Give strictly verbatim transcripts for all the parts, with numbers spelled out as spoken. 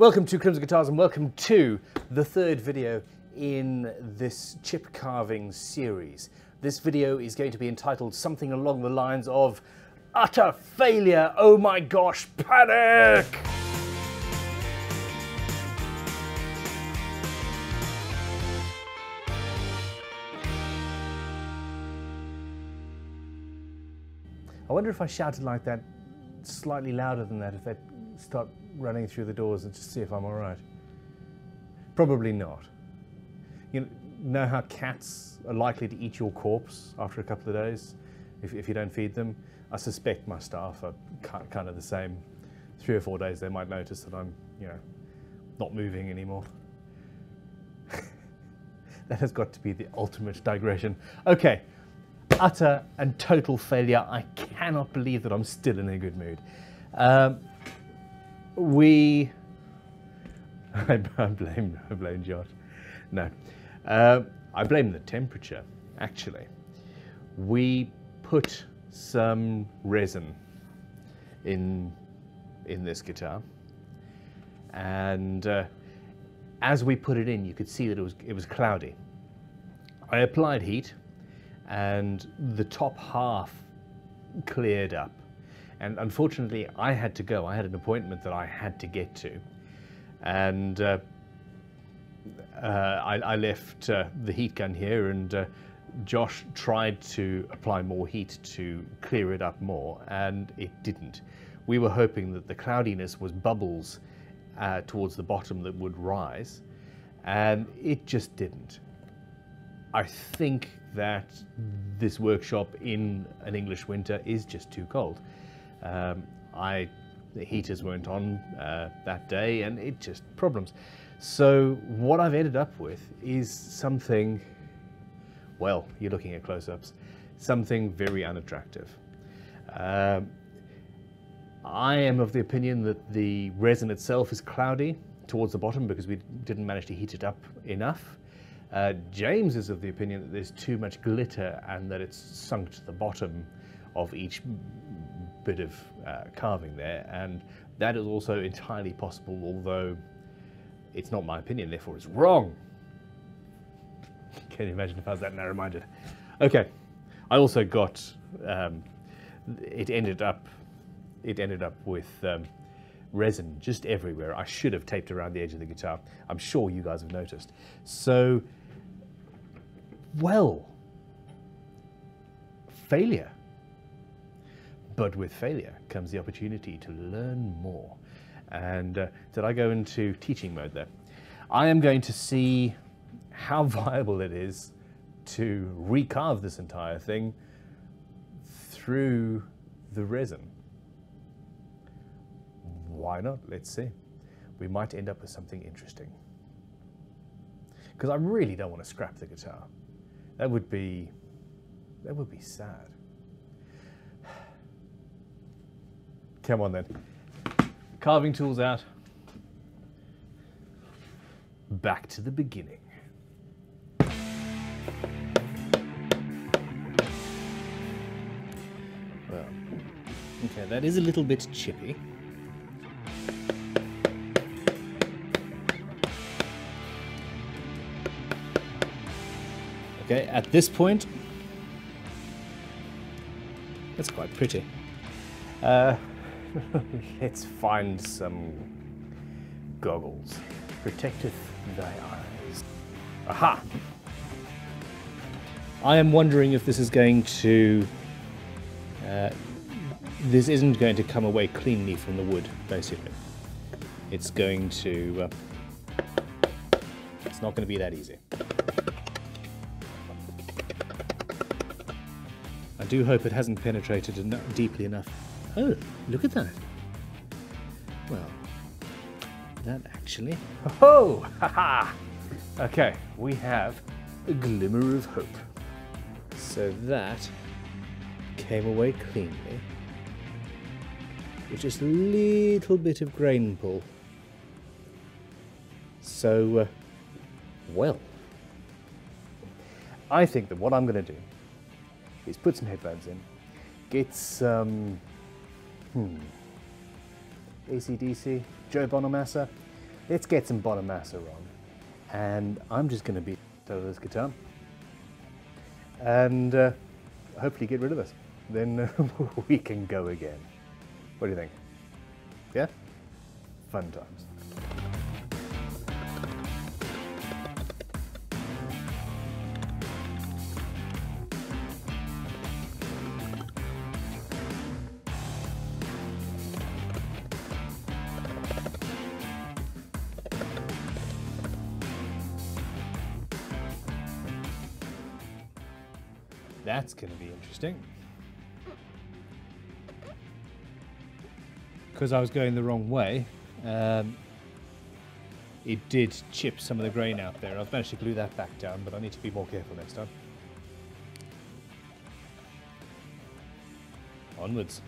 Welcome to Crimson Guitars and welcome to the third video in this chip carving series. This video is going to be entitled something along the lines of utter failure, oh my gosh, panic! I wonder if I shouted like that slightly louder than that, if that start running through the doors and just see if I'm all right. Probably not. You know how cats are likely to eat your corpse after a couple of days if, if you don't feed them? I suspect my staff are kind of the same. Three or four days they might notice that I'm, you know, not moving anymore. That has got to be the ultimate digression. Okay, utter and total failure. I cannot believe that I'm still in a good mood. Um, We, I blame, I blame Josh. No, uh, I blame the temperature, actually. We put some resin in, in this guitar. And uh, as we put it in, you could see that it was, it was cloudy. I applied heat and the top half cleared up. And unfortunately, I had to go. I had an appointment that I had to get to. And uh, uh, I, I left uh, the heat gun here, and uh, Josh tried to apply more heat to clear it up more, and it didn't. We were hoping that the cloudiness was bubbles uh, towards the bottom that would rise, and it just didn't. I think that this workshop in an English winter is just too cold. Um, I, the heaters weren't on uh, that day, and it just problems. So what I've ended up with is something, well, you're looking at close-ups, something very unattractive. Um, I am of the opinion that the resin itself is cloudy towards the bottom because we didn't manage to heat it up enough. Uh, James is of the opinion that there's too much glitter and that it's sunk to the bottom of each bit of uh, carving there, and that is also entirely possible, although it's not my opinion, therefore it's wrong. Can you imagine if I was that narrow-minded? Okay, I also got, um, it ended up, it ended up with um, resin just everywhere. I should have taped around the edge of the guitar. I'm sure you guys have noticed. So, well, failure. But with failure comes the opportunity to learn more. And uh, did I go into teaching mode there? I am going to see how viable it is to recarve this entire thing through the resin. Why not? Let's see. We might end up with something interesting. Because I really don't want to scrap the guitar. That would be, that would be sad. Come on then. Carving tools out. Back to the beginning. Well, okay, that is a little bit chippy. Okay, at this point, that's quite pretty. Uh, Let's find some goggles. Protecteth thy eyes. Aha! I am wondering if this is going to... Uh, this isn't going to come away cleanly from the wood, basically. It's going to... Uh, it's not going to be that easy. I do hope it hasn't penetrated enough, deeply enough. Oh, look at that. Well, that actually... Oh, haha! Okay, we have a glimmer of hope. So that came away cleanly, with just a little bit of grain pull. So, uh, well, I think that what I'm going to do is put some headphones in, get some... Hmm. A C D C, Joe Bonamassa, Let's get some Bonamassa on, and I'm just going to beat over this guitar and uh, hopefully get rid of this. Then uh, we can go again. What do you think? Yeah? Fun times. That's going to be interesting. Because I was going the wrong way, um, it did chip some of the grain out there. I've managed to glue that back down, but I need to be more careful next time. Onwards.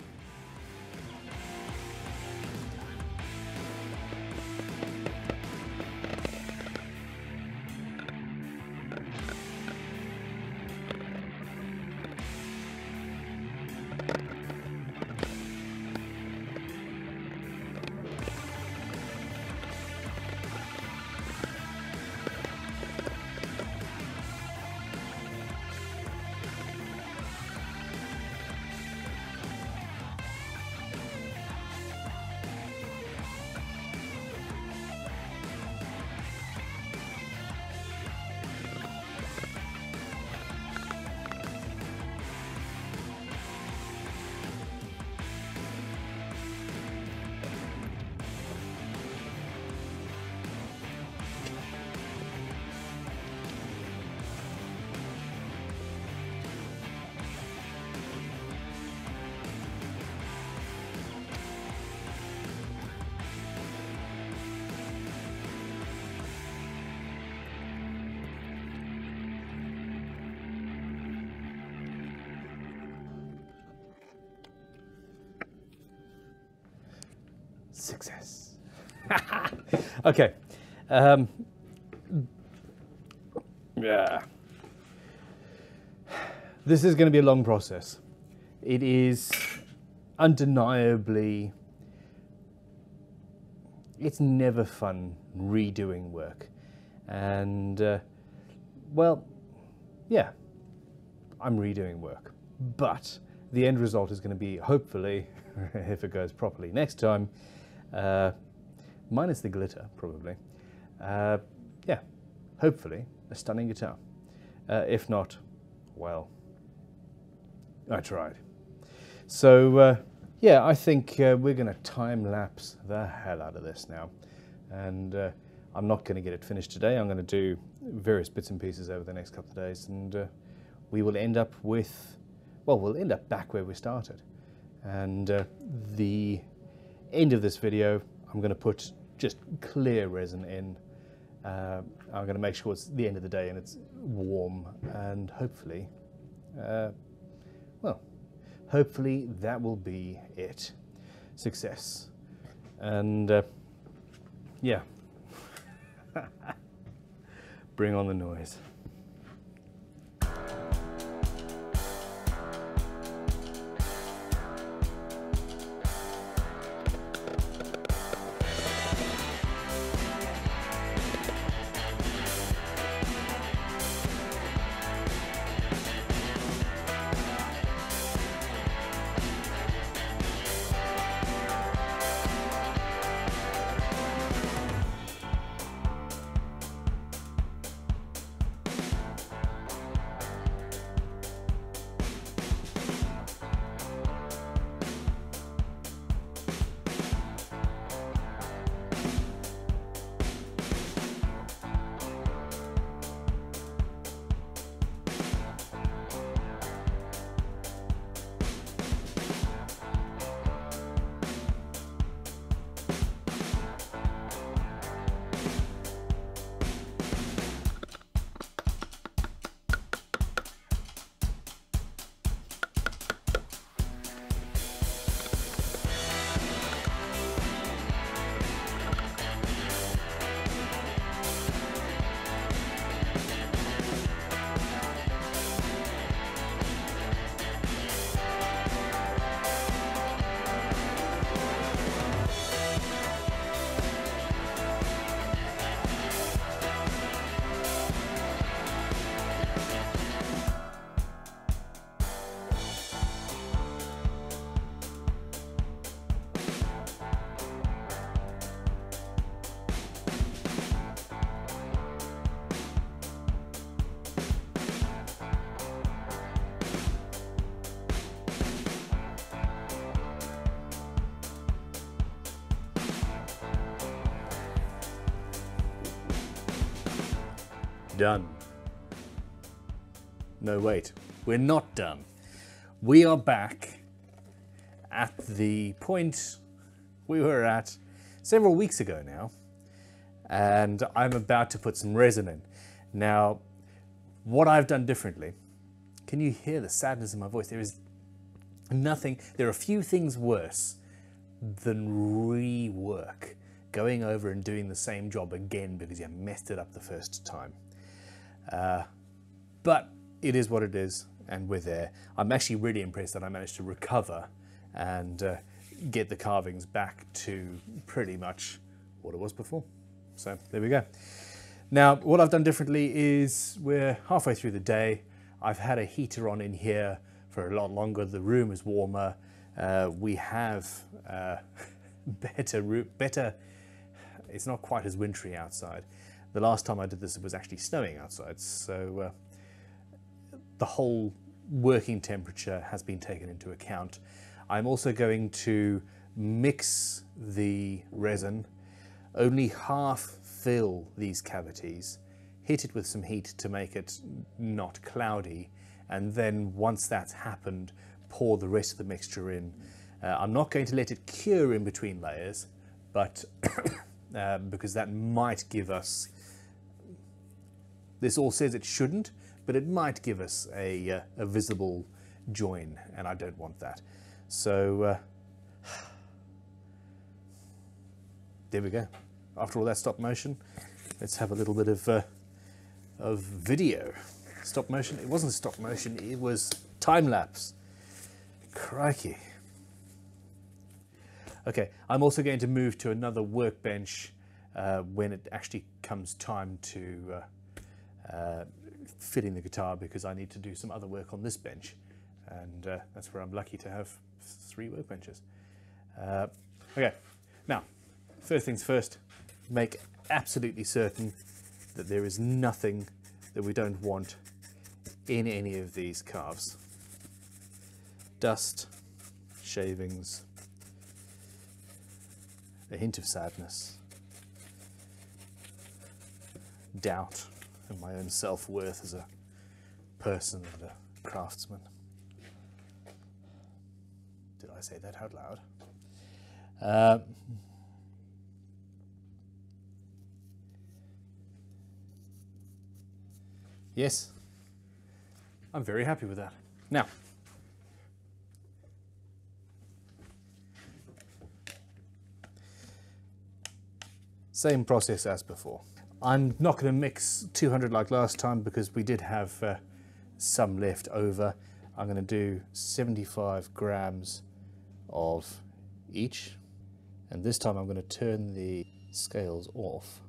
Success. Okay. Um, yeah. This is going to be a long process. It is undeniably, it's never fun redoing work. And, uh, well, yeah, I'm redoing work. But the end result is going to be, hopefully, if it goes properly next time, Uh, minus the glitter, probably. Uh, yeah, hopefully a stunning guitar. Uh, if not, well, I tried. So uh, yeah, I think uh, we're going to time lapse the hell out of this now. And uh, I'm not going to get it finished today. I'm going to do various bits and pieces over the next couple of days, and uh, we will end up with, well, we'll end up back where we started. And uh, the end of this video, I'm going to put just clear resin in. Uh, I'm going to make sure it's the end of the day and it's warm, and hopefully, uh, well, hopefully that will be it. Success. And uh, yeah, bring on the noise. done. No, wait, we're not done. We are back at the point we were at several weeks ago now, and I'm about to put some resin in. Now, what I've done differently, can you hear the sadness in my voice? There is nothing, there are few things worse than rework, going over and doing the same job again because you messed it up the first time. Uh, but it is what it is, and we're there. I'm actually really impressed that I managed to recover and uh, get the carvings back to pretty much what it was before. So there we go. Now, what I've done differently is we're halfway through the day. I've had a heater on in here for a lot longer. The room is warmer. Uh, we have uh, better room, better, it's not quite as wintry outside. The last time I did this, it was actually snowing outside. So uh, the whole working temperature has been taken into account. I'm also going to mix the resin, only half fill these cavities, hit it with some heat to make it not cloudy, and then once that's happened, pour the rest of the mixture in. Uh, I'm not going to let it cure in between layers, but uh, because that might give us, this all says it shouldn't, but it might give us a, uh, a visible join, and I don't want that. So uh, there we go. After all that stop motion, let's have a little bit of, uh, of video. Stop motion, it wasn't stop motion, it was time lapse. Crikey. Okay, I'm also going to move to another workbench uh, when it actually comes time to uh, uh, fitting the guitar, because I need to do some other work on this bench, and uh, that's where I'm lucky to have three workbenches. Uh, okay, now, first things first, make absolutely certain that there is nothing that we don't want in any of these carves. Dust, shavings, a hint of sadness, doubt, and my own self-worth as a person and a craftsman. Did I say that out loud? Uh, yes, I'm very happy with that. Now, same process as before. I'm not going to mix two hundred like last time because we did have uh, some left over. I'm going to do seventy-five grams of each, and this time I'm going to turn the scales off.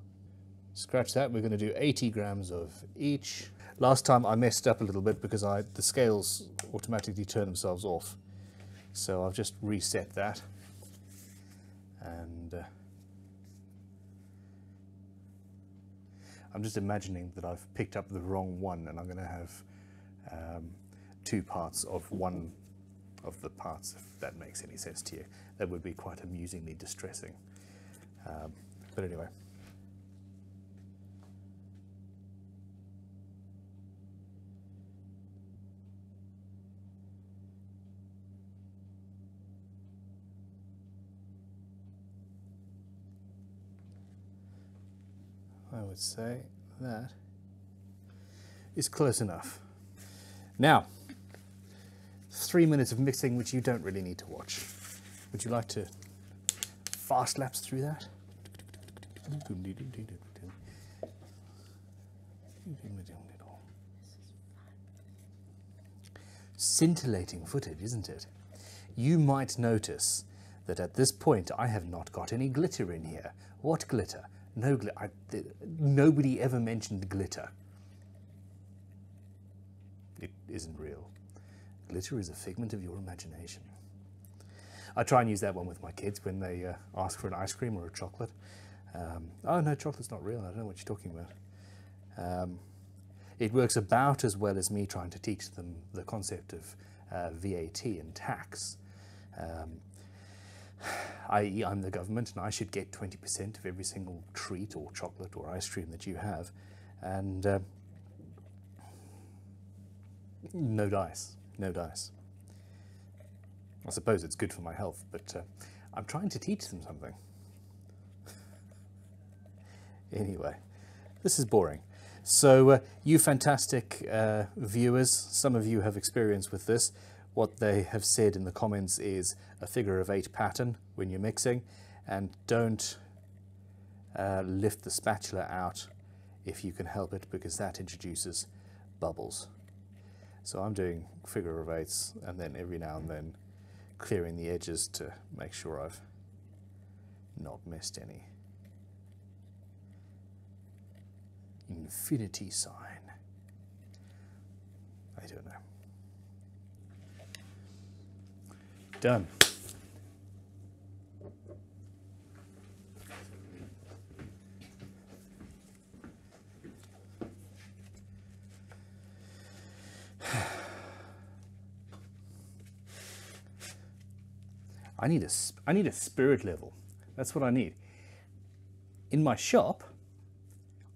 Scratch that, we're going to do eighty grams of each. Last time I messed up a little bit because I the scales automatically turn themselves off. So I've just reset that, and uh, I'm just imagining that I've picked up the wrong one, and I'm going to have um, two parts of one of the parts, if that makes any sense to you. That would be quite amusingly distressing. Um, but anyway. I would say that is close enough. Now, three minutes of mixing, which you don't really need to watch. Would you like to fast lapse through that? Scintillating footage, isn't it? You might notice that at this point I have not got any glitter in here. What glitter? No, I, nobody ever mentioned glitter. It isn't real. Glitter is a figment of your imagination. I try and use that one with my kids when they uh, ask for an ice cream or a chocolate. Um, oh no, chocolate's not real, I don't know what you're talking about. Um, it works about as well as me trying to teach them the concept of uh, V A T and tax. Um, that is I'm the government and I should get twenty percent of every single treat or chocolate or ice cream that you have, and uh, no dice, no dice. I suppose it's good for my health, but uh, I'm trying to teach them something. Anyway, this is boring. So uh, you fantastic uh, viewers, some of you have experience with this. What they have said in the comments is a figure of eight pattern when you're mixing, and don't uh, lift the spatula out if you can help it, because that introduces bubbles. So I'm doing figure of eights and then every now and then clearing the edges to make sure I've not missed any. Infinity sign. I don't know. Done. I need a I need a spirit level. That's what I need. In my shop,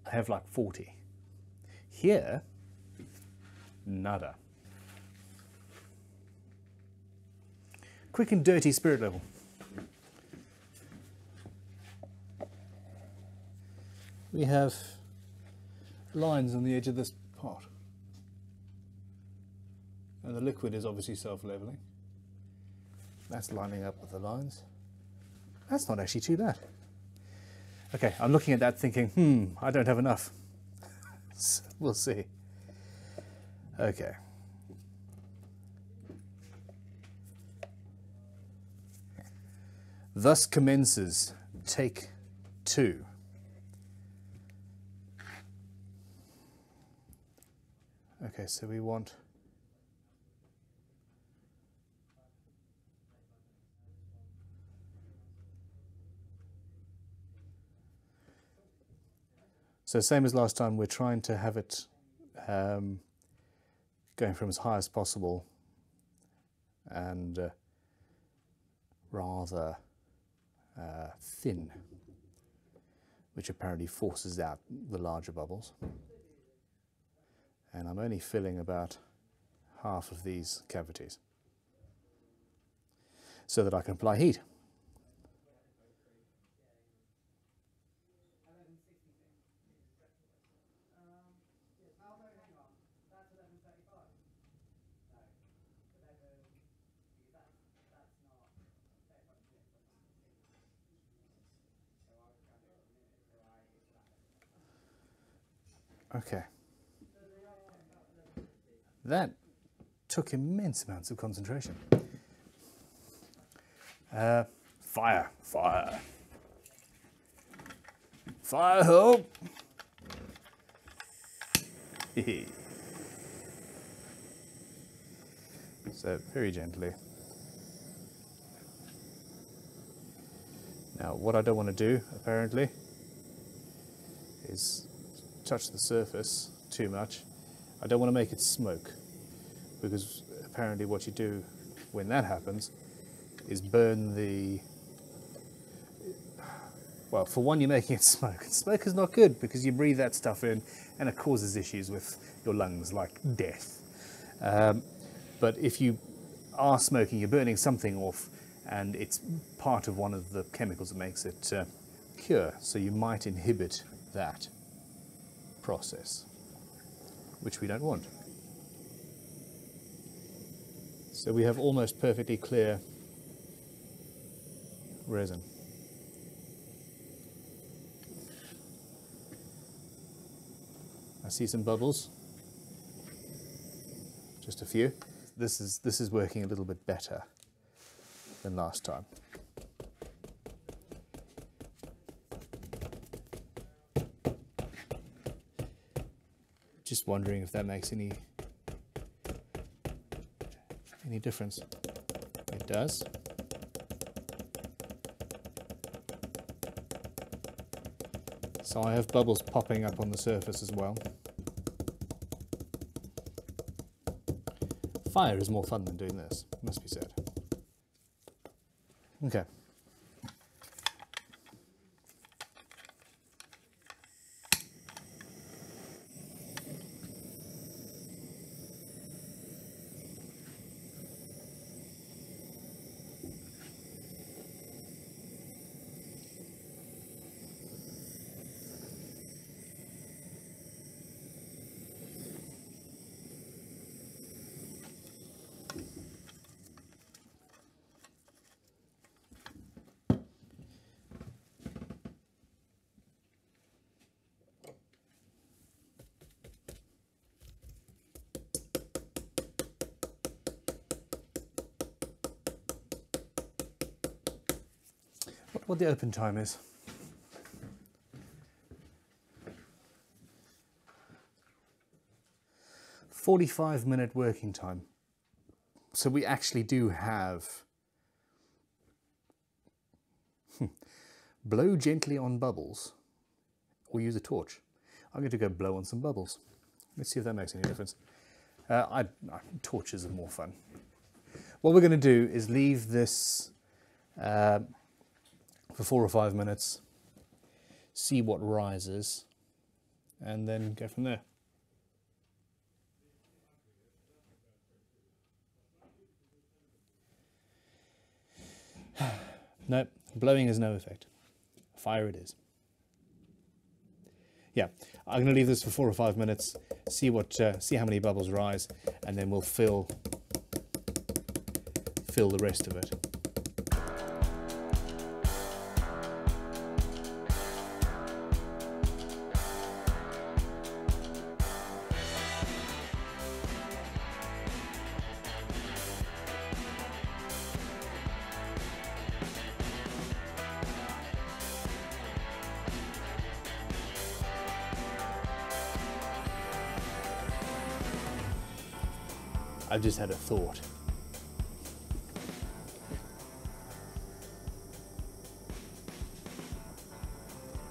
I have like forty. Here, nada. Quick and dirty spirit level. We have lines on the edge of this pot. And the liquid is obviously self-leveling. That's lining up with the lines. That's not actually too bad. Okay, I'm looking at that thinking, hmm, I don't have enough. So we'll see. Okay. Thus commences take two. Okay, so we want So same as last time, we're trying to have it um, going from as high as possible and uh, rather uh, thin, which apparently forces out the larger bubbles. And I'm only filling about half of these cavities so that I can apply heat. Okay, that took immense amounts of concentration. Uh, fire, fire, fire hole. So very gently. Now, what I don't want to do apparently is touch the surface too much. I don't want to make it smoke, because apparently what you do when that happens is burn the, well, for one, you're making it smoke. And smoke is not good because you breathe that stuff in and it causes issues with your lungs like death. Um, but if you are smoking, you're burning something off, and it's part of one of the chemicals that makes it uh, cure. So you might inhibit that process, which we don't want. So we have almost perfectly clear resin. I see some bubbles, just a few. This is, this is working a little bit better than last time. Just wondering if that makes any any difference. It does. So I have bubbles popping up on the surface as well. Fire is more fun than doing this, must be said. Okay. what the open time is. forty-five minute working time. So we actually do have blow gently on bubbles or use a torch. I'm going to go blow on some bubbles. Let's see if that makes any difference. Uh, I, I, torches are more fun. What we're going to do is leave this uh, for four or five minutes, see what rises, and then go from there. No, blowing is no effect. Fire it is. Yeah, I'm going to leave this for four or five minutes, see what, uh, see how many bubbles rise, and then we'll fill, fill the rest of it. I've just had a thought.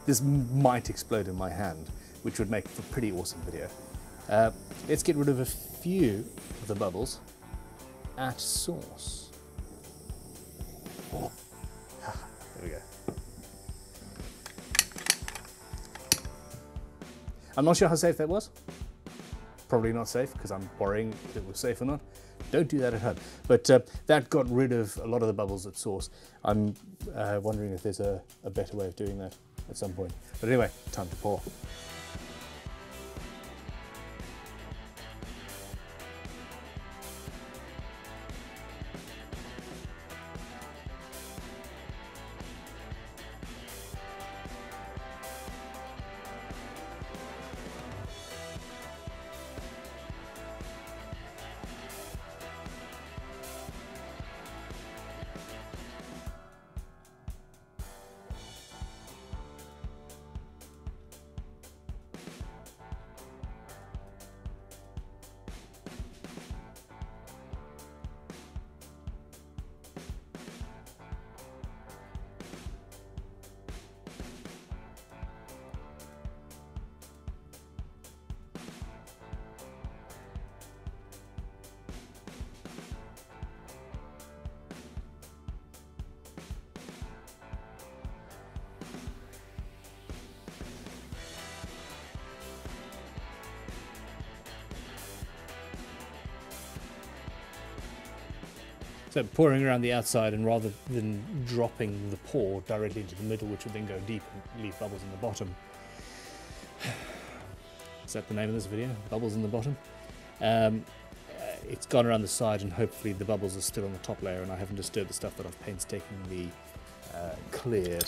This might explode in my hand, which would make for a pretty awesome video. Uh, let's get rid of a few of the bubbles at source. Oh. Ah, there we go. I'm not sure how safe that was. Probably not safe, because I'm worrying if it was safe or not. Don't do that at home. But uh, that got rid of a lot of the bubbles at source. I'm uh, wondering if there's a, a better way of doing that at some point. But anyway, time to pour. So pouring around the outside, and rather than dropping the pour directly into the middle, which would then go deep and leave bubbles in the bottom. Is that the name of this video? Bubbles in the bottom? Um, it's gone around the side, and hopefully the bubbles are still on the top layer and I haven't disturbed the stuff that I've painstakingly uh, cleared.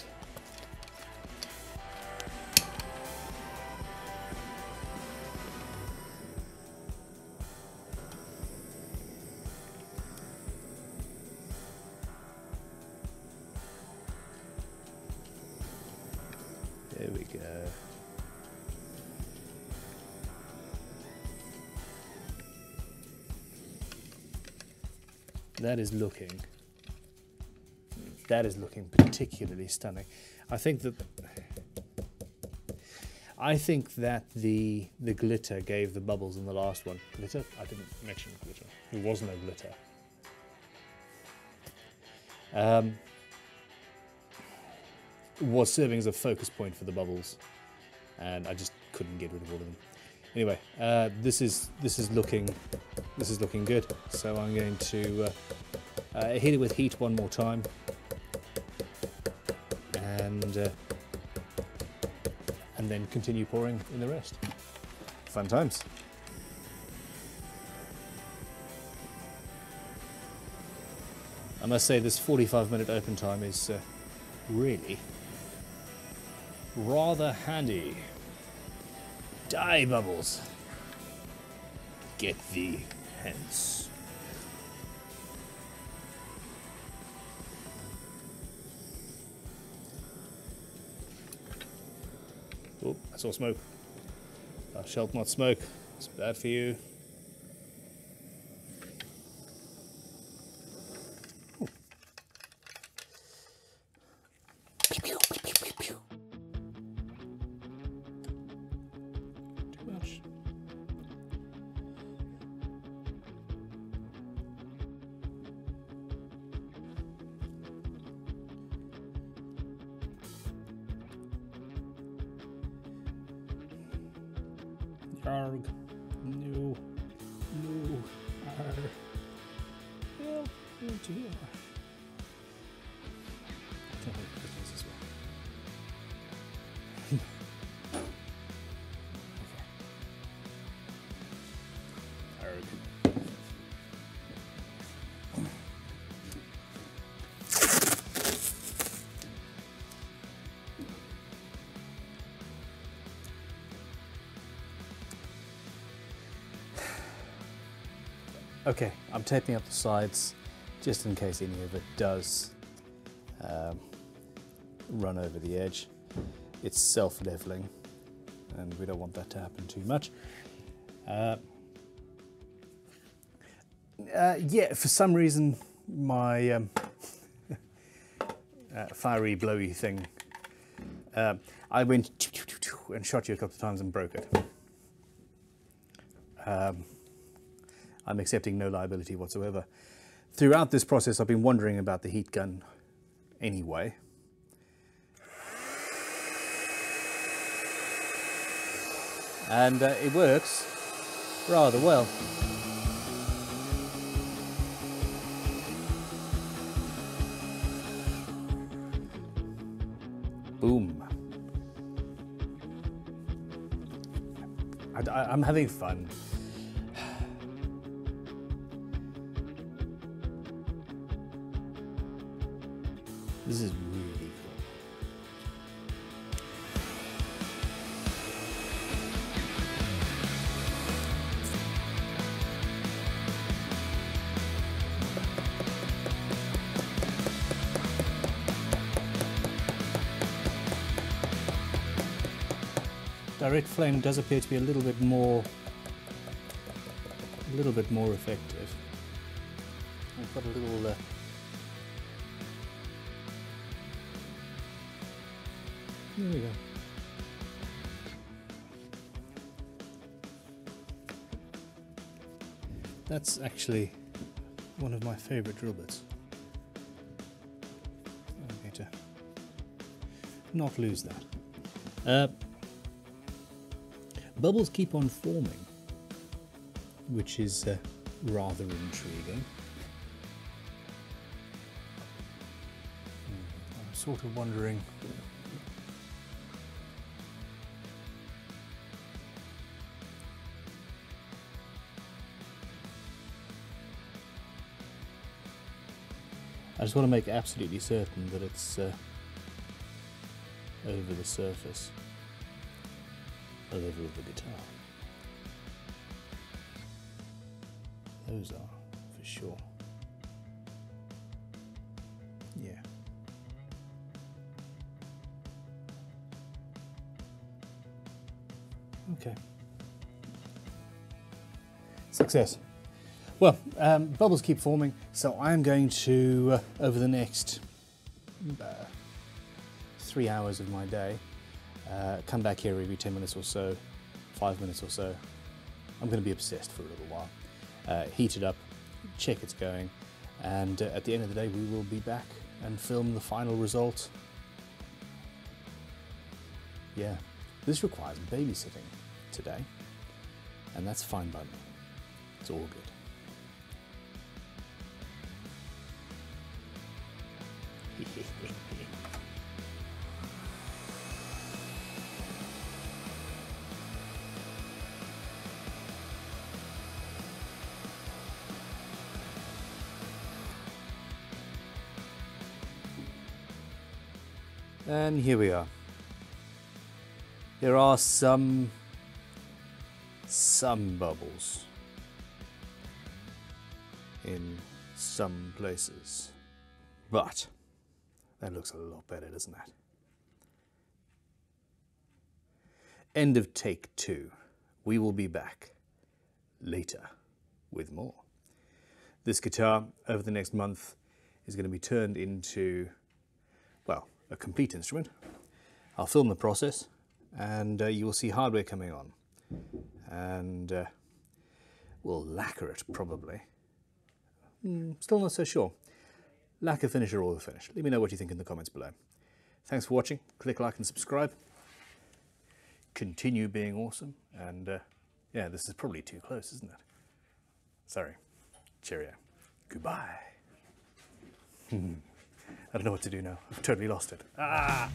There we go. That is looking, that is looking particularly stunning. I think that, I think that the, the glitter gave the bubbles in the last one. Glitter? I didn't mention glitter. There was no glitter. Um, was serving as a focus point for the bubbles, and I just couldn't get rid of all of them. Anyway, uh, this is this is looking this is looking good. So I'm going to uh, uh, hit it with heat one more time, and uh, and then continue pouring in the rest. Fun times. I must say, this forty-five minute open time is uh, really rather handy. Die, bubbles. Get thee hence. Oh, I saw smoke. Thou shalt not smoke. It's bad for you. Arg. No. No. Arg. Well, here to here. I can't wait to put this as well. Okay, I'm taping up the sides just in case any of it does um, run over the edge. It's self-leveling and we don't want that to happen too much. Uh, uh, yeah, for some reason my um, uh, fiery blowy thing, uh, I went and shot you a couple of times and broke it. Um, I'm accepting no liability whatsoever. Throughout this process, I've been wondering about the heat gun anyway. And uh, it works rather well. Boom. I, I, I'm having fun. This is really cool. Direct flame does appear to be a little bit more, a little bit more effective. I've got a little. Uh, There we go. That's actually one of my favourite drill bits. I'm going to not lose that. Uh, bubbles keep on forming, which is uh, rather intriguing. I'm sort of wondering. I just want to make absolutely certain that it's uh, over the surface, the level of the guitar. Those are for sure. Yeah. Okay. Success. Well, um, bubbles keep forming, so I'm going to, uh, over the next uh, three hours of my day, uh, come back here every ten minutes or so, five minutes or so. I'm going to be obsessed for a little while. Uh, heat it up, check it's going, and uh, at the end of the day we will be back and film the final result. Yeah, this requires babysitting today, and that's fine by me. It's all good. And here we are. There are some some bubbles in some places, but that looks a lot better, doesn't it? end of take two. We will be back later with more. This guitar, over the next month, is going to be turned into, well, a complete instrument. I'll film the process, and uh, you will see hardware coming on. And uh, we'll lacquer it, probably. Mm, still not so sure. Lacquer finish or oil finish? Let me know what you think in the comments below. Thanks for watching. Click like and subscribe. Continue being awesome. And uh, yeah, this is probably too close, isn't it? Sorry. Cheerio. Goodbye. I don't know what to do now. I've totally lost it. Ah!